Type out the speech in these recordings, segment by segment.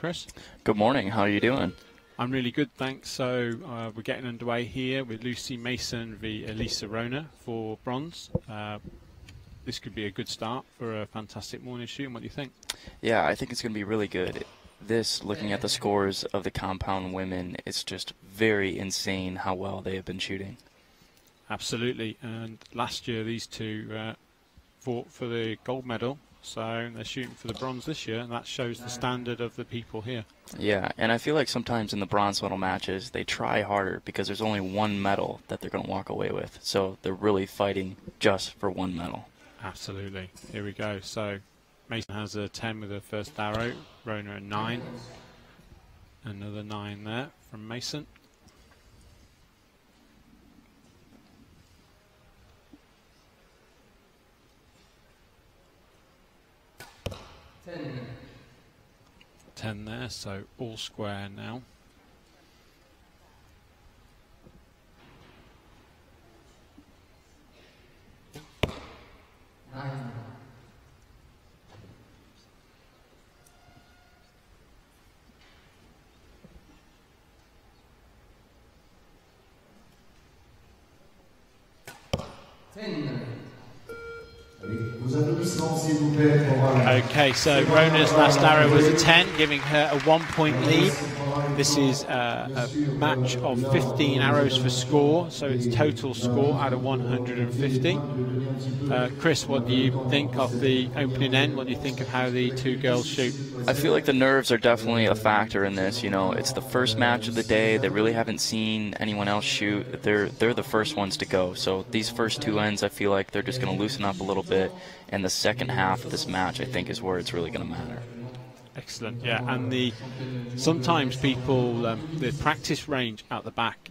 Chris. Good morning. How are you doing? I'm really good, thanks. So we're getting underway here with Lucy Mason v Elisa Roner for bronze. This could be a good start for a fantastic morning shoot. What do you think? Yeah, I think it's going to be really good. This, looking at the scores of the compound women, it's just very insane how well they have been shooting. Absolutely. And last year these two fought for the gold medal. So they're shooting for the bronze this year, and that shows the standard of the people here. Yeah, and I feel like sometimes in the bronze medal matches, they try harder because there's only one medal that they're going to walk away with. So they're really fighting just for one medal. Absolutely. Here we go. So Mason has a 10 with her first arrow, Roner a 9. Another 9 there from Mason. Ten there, so all square now. Okay, so Roner's last arrow was a 10, giving her a 1-point lead. This is a match of 15 arrows for score, so it's total score out of 150. Chris, what do you think of the opening end? What do you think of how the two girls shoot? I feel like the nerves are definitely a factor in this. You know, it's the first match of the day. They really haven't seen anyone else shoot. They're the first ones to go. So these first two ends, I feel like they're just going to loosen up a little bit. And the second half of this match, I think, is where it's really going to matter. Excellent, yeah. And sometimes people, the practice range at the back,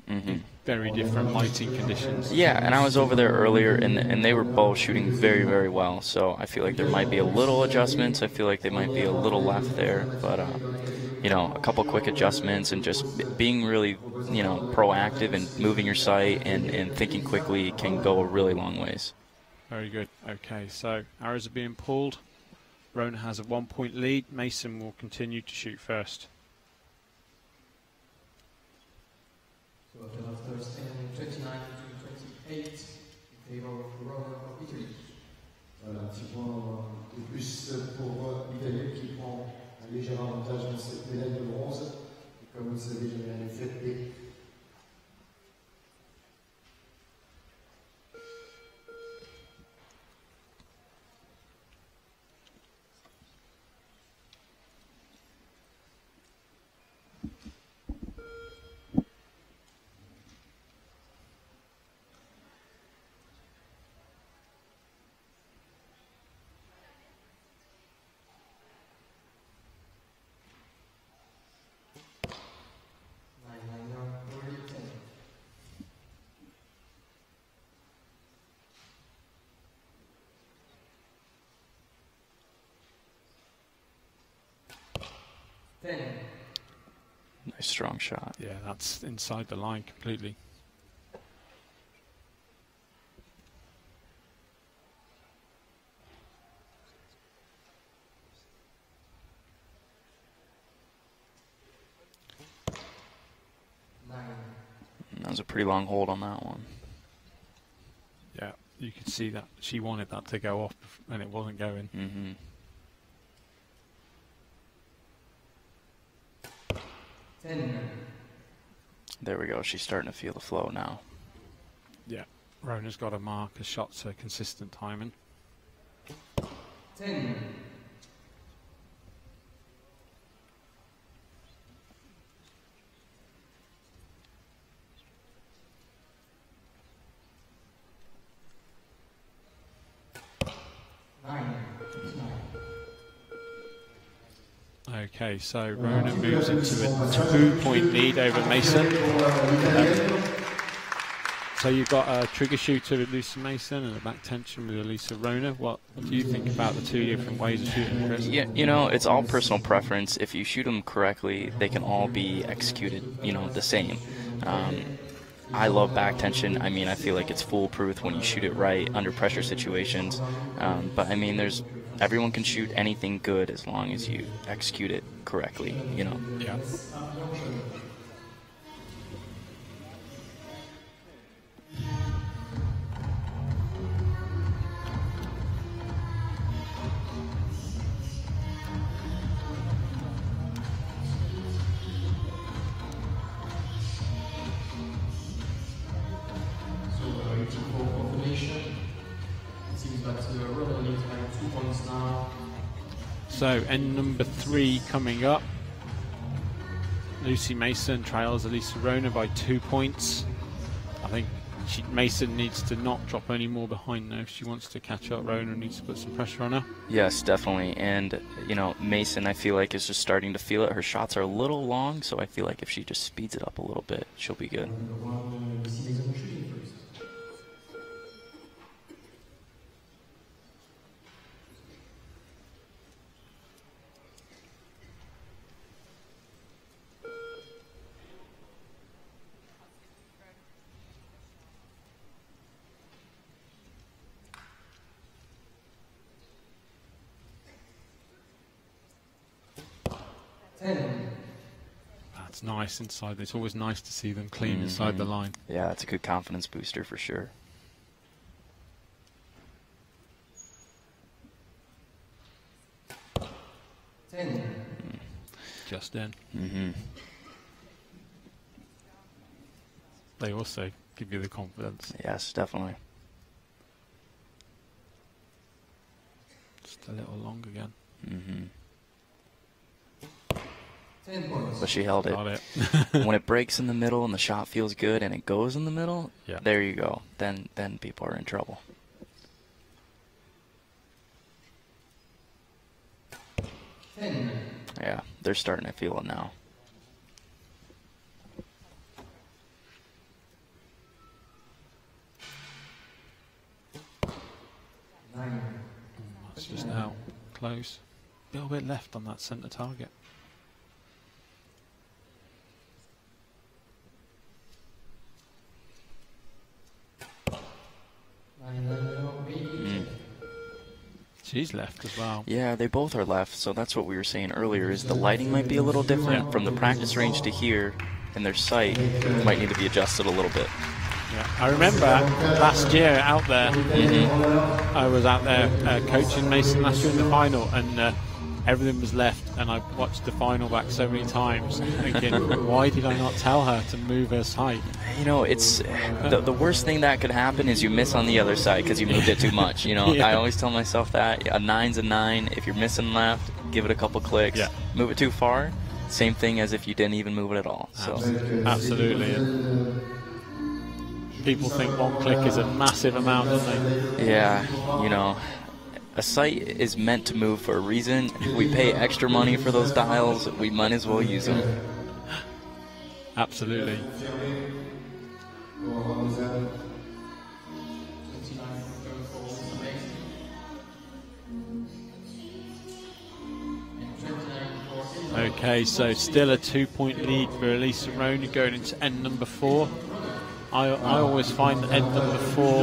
very different lighting conditions. Yeah, and I was over there earlier, and they were both shooting very, very well. So I feel like there might be a little adjustments. I feel like they might be a little left there. But, you know, a couple quick adjustments and just being really, you know, proactive and moving your sight and thinking quickly can go a really long ways. Very good. Okay, so arrows are being pulled. Roner has a 1-point lead. Mason will continue to shoot first. So after standing 29 to 28 in favor of Roner of Italy. Voilà, un petit point de plus pour l'Italie qui prend un léger avantage dans cette médaille de bronze. Et comme vous le savez, j'avais un effet B. Nice strong shot. Yeah, that's inside the line completely. That was a pretty long hold on that one. Yeah, you could see that she wanted that to go off and it wasn't going. Mm-hmm. There we go. She's starting to feel the flow now. Yeah, Roner's got a mark. Her shots are consistent timing. 10. Okay, so Roner moves into a 2-point lead over Mason. So you've got a trigger shooter with Lucy Mason and a back tension with Elisa Roner. What do you think about the two different ways of shooting, Chris? Yeah, you know, it's all personal preference. If you shoot them correctly, they can all be executed, you know, the same. I love back tension. I mean, I feel like it's foolproof when you shoot it right under pressure situations. But I mean, there's everyone can shoot anything good as long as you execute it correctly, you know? Yeah. So, end number 3 coming up. Lucy Mason trails Elisa Roner by 2 points. I think Mason needs to not drop any more behind now. If she wants to catch up, Roner needs to put some pressure on her. Yes, definitely. And, you know, Mason, I feel like, is just starting to feel it. Her shots are a little long, so I feel like if she just speeds it up a little bit, she'll be good. That's nice inside. It's always nice to see them clean inside the line. Yeah, it's a good confidence booster for sure. Just in. They also give you the confidence. Yes, definitely. Just a little long again. But she held it. When it breaks in the middle and the shot feels good and it goes in the middle, there you go. Then people are in trouble. Yeah, they're starting to feel it now. That's just out. Close. A little bit left on that center target. She's left as well. Yeah, they both are left, so that's what we were saying earlier, is the lighting might be a little different from the practice range to here, and their sight might need to be adjusted a little bit. Yeah. I remember last year out there, I was out there coaching Mason last year in the final, and everything was left, and I watched the final back so many times thinking, why did I not tell her to move her sight? You know, it's the worst thing that could happen is you miss on the other side because you moved it too much. You know, I always tell myself that. A 9's a 9. If you're missing left, give it a couple clicks. Move it too far, same thing as if you didn't even move it at all. So. Absolutely. People think one click is a massive amount, don't they? Yeah, you know. A sight is meant to move for a reason. We pay extra money for those dials. We might as well use them. Absolutely. Okay, so still a 2-point lead for Elisa Roner going into end number 4. I always find that end number 4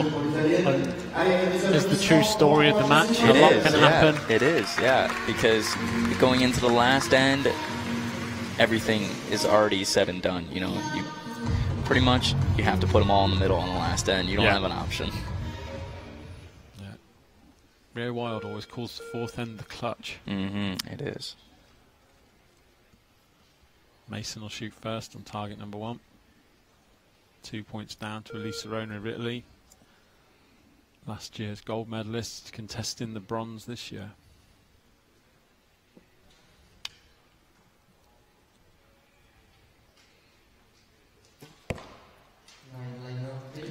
is the true story of the match. A lot can happen. It is, yeah, because going into the last end, everything is already said and done. You know, you pretty much you have to put them all in the middle on the last end. You don't have an option. Yeah. Rio Wilde always calls the fourth end the clutch. It is. Mason will shoot first on target number 1. 2 points down to Elisa Roner of Italy, last year's gold medalist, contesting the bronze this year.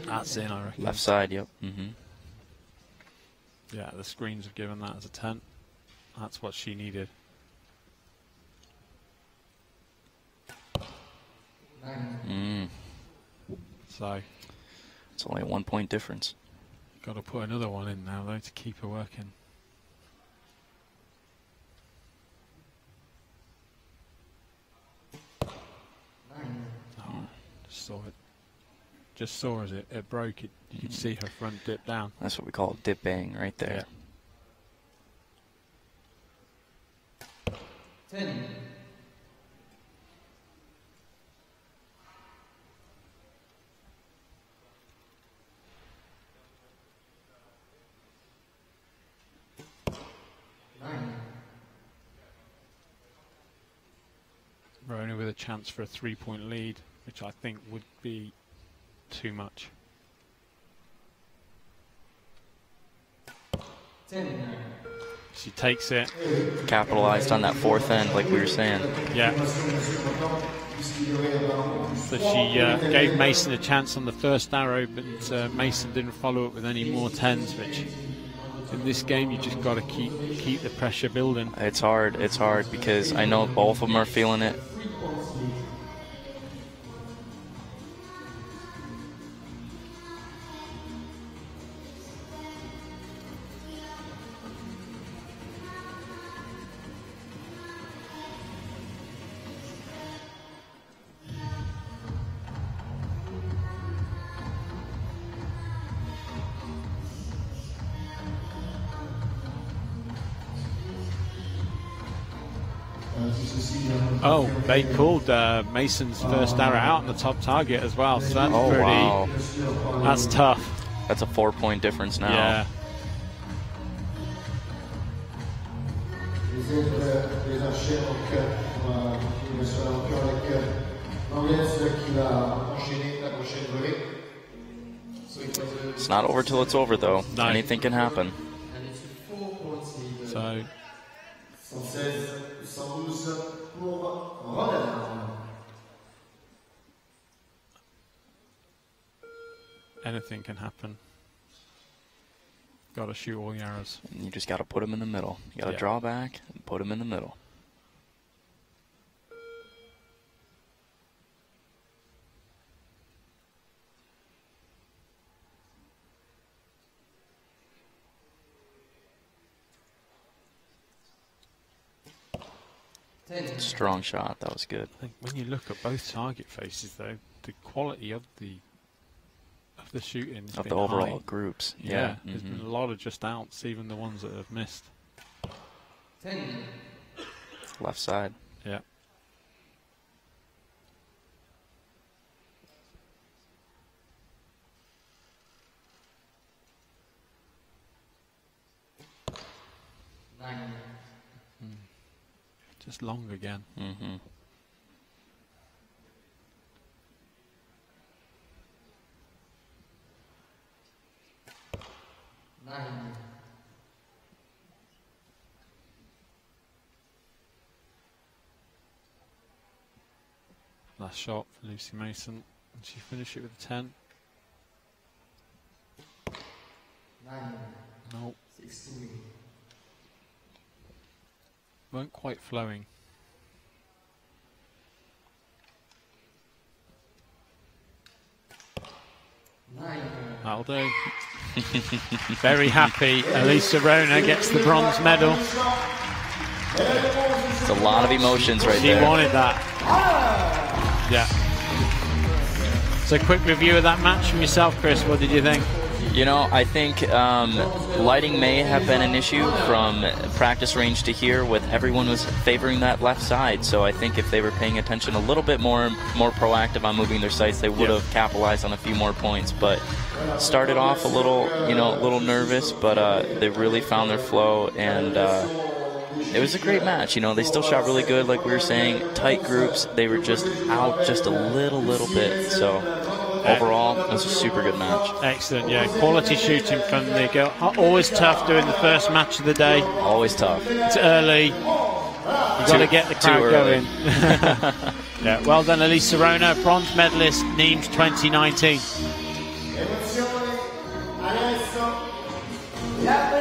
That's in, I reckon. Left side, yep. Yeah, the screens have given that as a 10. That's what she needed. So it's only a 1-point difference. Got to put another one in now, though, to keep her working. Oh, just saw it. Just saw as it broke. It, you could see her front dip down. That's what we call dip bang right there. Venez. Roner with a chance for a 3-point lead, which I think would be too much. 10. She takes it. Capitalized on that fourth end, like we were saying. Yeah. So she gave Mason a chance on the first arrow, but Mason didn't follow up with any more tens, which in this game you just got to keep the pressure building. It's hard. It's hard because I know both of them are feeling it. Oh, they called Mason's first arrow out on the top target as well, so that's pretty... Wow. That's tough. That's a 4-point difference now. Yeah. It's not over till it's over, though. No. Anything can happen. So... Anything can happen. Got to shoot all your arrows. You just got to put them in the middle. You got to draw back and put them in the middle. Strong shot, that was good. I think when you look at both target faces though, the quality of the shooting of the overall groups. Yeah, there's been a lot of just outs, even the ones that have missed. 10. Left side. Yeah. Just long again. Mm-hmm. Last shot for Lucy Mason. And she finished it with a 10. 9. Nope. 16. Weren't quite flowing. That'll do. Very happy. Elisa Roner gets the bronze medal. It's a lot of emotions right there. She wanted that. Yeah. So, quick review of that match from yourself, Chris. What did you think? You know, I think lighting may have been an issue from practice range to here, with everyone was favoring that left side. So I think if they were paying attention a little bit more proactive on moving their sights, they would have capitalized on a few more points. But started off a little, you know, a little nervous, but they really found their flow, and it was a great match. You know, they still shot really good, like we were saying. Tight groups, they were just out just a little bit. So. Overall, it was a super good match. Excellent, yeah. Quality shooting from the girl. Always tough doing the first match of the day. Always tough. It's early. You've got to get the crowd going. Yeah. Well done, Elisa Roner, bronze medalist, Nîmes 2019.